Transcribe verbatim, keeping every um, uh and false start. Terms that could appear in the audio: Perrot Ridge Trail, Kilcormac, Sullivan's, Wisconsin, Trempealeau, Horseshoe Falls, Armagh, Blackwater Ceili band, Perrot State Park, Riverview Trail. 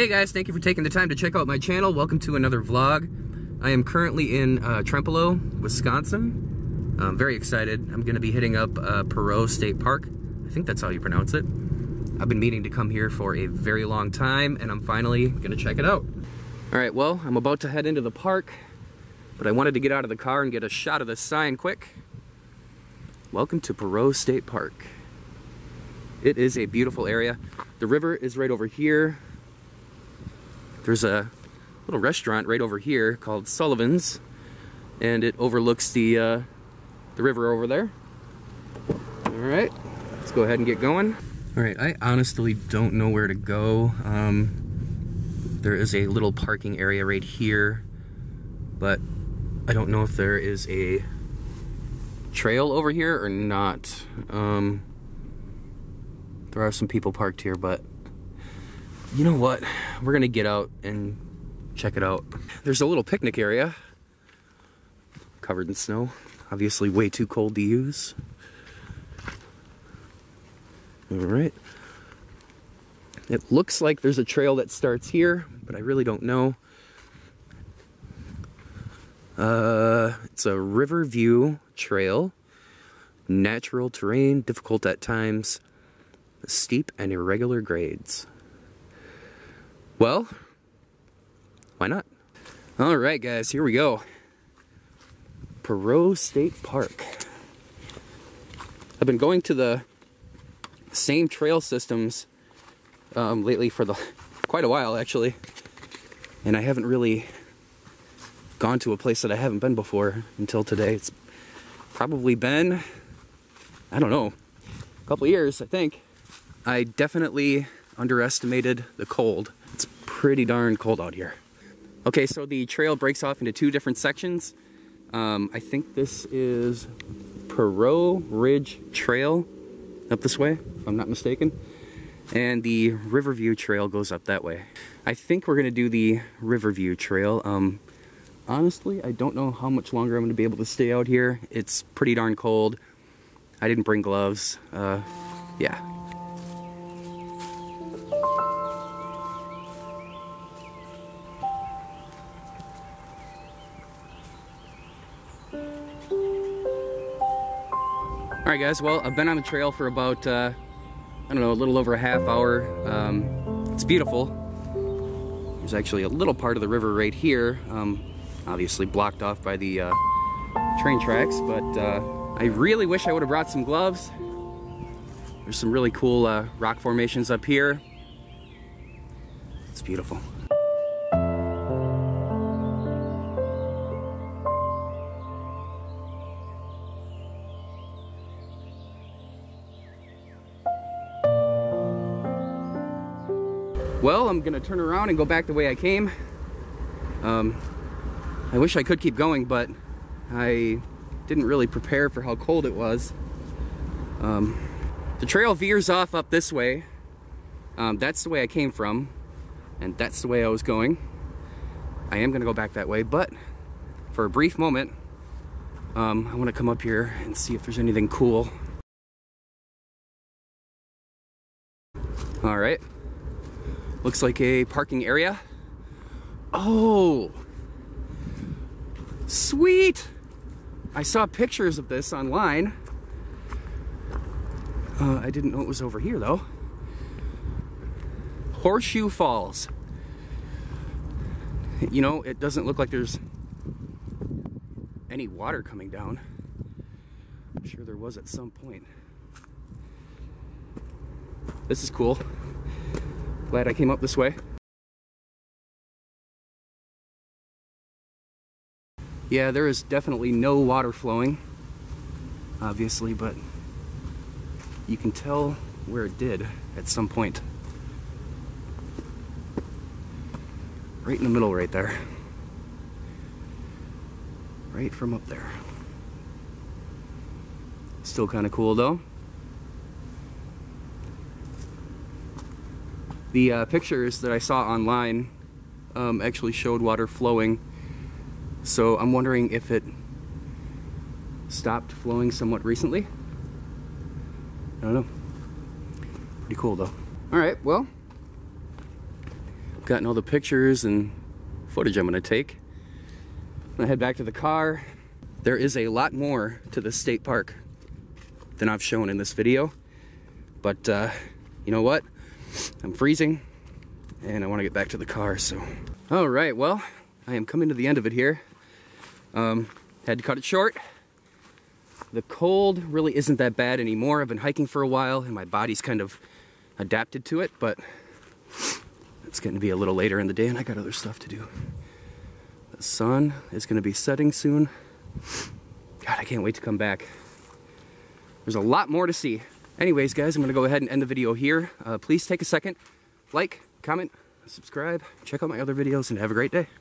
Hey guys, thank you for taking the time to check out my channel. Welcome to another vlog. I am currently in uh, Trempealeau, Wisconsin. I'm very excited. I'm gonna be hitting up uh, Perrot State Park. I think that's how you pronounce it. I've been meaning to come here for a very long time and I'm finally gonna check it out. All right, well, I'm about to head into the park, but I wanted to get out of the car and get a shot of the sign quick. Welcome to Perrot State Park. It is a beautiful area. The river is right over here. There's a little restaurant right over here called Sullivan's, and it overlooks the, uh, the river over there. All right, let's go ahead and get going. All right, I honestly don't know where to go. Um, there is a little parking area right here, but I don't know if there is a trail over here or not. Um, there are some people parked here, but you know what? We're gonna get out and check it out. There's a little picnic area covered in snow. Obviously way too cold to use. All right. It looks like there's a trail that starts here, but I really don't know. Uh, it's a Riverview Trail. Natural terrain, difficult at times, steep and irregular grades. Well, why not? All right, guys, here we go. Perrot State Park. I've been going to the same trail systems um, lately for the quite a while, actually. And I haven't really gone to a place that I haven't been before until today. It's probably been, I don't know, a couple years, I think. I definitely underestimated the cold. It's pretty darn cold out here. Okay, so the trail breaks off into two different sections. Um, I think this is Perrot Ridge Trail up this way, if I'm not mistaken. And the Riverview Trail goes up that way. I think we're gonna do the Riverview Trail. Um, honestly, I don't know how much longer I'm gonna be able to stay out here. It's pretty darn cold. I didn't bring gloves. Uh, yeah. All right, guys, well, I've been on the trail for about, uh, I don't know, a little over a half hour. Um, it's beautiful. There's actually a little part of the river right here, um, obviously blocked off by the uh, train tracks, but uh, I really wish I would have brought some gloves. There's some really cool uh, rock formations up here. It's beautiful. Well, I'm gonna turn around and go back the way I came. Um, I wish I could keep going, but I didn't really prepare for how cold it was. Um, the trail veers off up this way. Um, that's the way I came from, and that's the way I was going. I am gonna go back that way, but for a brief moment, um, I wanna come up here and see if there's anything cool. All right. Looks like a parking area. Oh, sweet. I saw pictures of this online. Uh, I didn't know it was over here though. Horseshoe Falls. You know, it doesn't look like there's any water coming down. I'm sure there was at some point. This is cool. Glad I came up this way. Yeah, there is definitely no water flowing, obviously, but you can tell where it did at some point. Right in the middle right there. Right from up there. Still kind of cool though. The uh, pictures that I saw online um, actually showed water flowing, so I'm wondering if it stopped flowing somewhat recently. I don't know. Pretty cool though. All right, well, gotten all the pictures and footage I'm gonna take. I'm gonna head back to the car. There is a lot more to this state park than I've shown in this video, but uh, you know what? I'm freezing and I wanna get back to the car, so. All right, well, I am coming to the end of it here. Um, had to cut it short. The cold really isn't that bad anymore. I've been hiking for a while and my body's kind of adapted to it, but it's going to be a little later in the day and I got other stuff to do. The sun is going to be setting soon. God, I can't wait to come back. There's a lot more to see. Anyways, guys, I'm going to go ahead and end the video here. Uh, please take a second, like, comment, subscribe, check out my other videos, and have a great day.